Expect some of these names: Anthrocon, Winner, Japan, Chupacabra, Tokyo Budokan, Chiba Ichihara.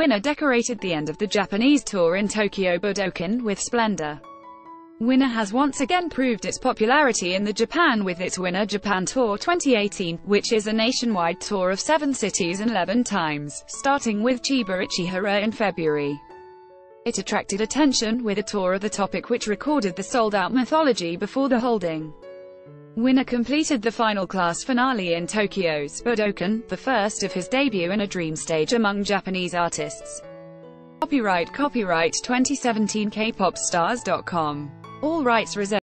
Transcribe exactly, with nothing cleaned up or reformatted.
Winner decorated the end of the Japanese tour in Tokyo Budokan with splendor. Winner has once again proved its popularity in the Japan with its Winner Japan Tour twenty eighteen, which is a nationwide tour of seven cities and eleven times, starting with Chiba Ichihara in February. It attracted attention with a tour of the topic which recorded the sold-out mythology before the holding. Winner completed the final class finale in Tokyo's Budokan, the first of his debut in a dream stage among Japanese artists. Copyright Copyright twenty seventeen K pop stars dot com. All rights reserved.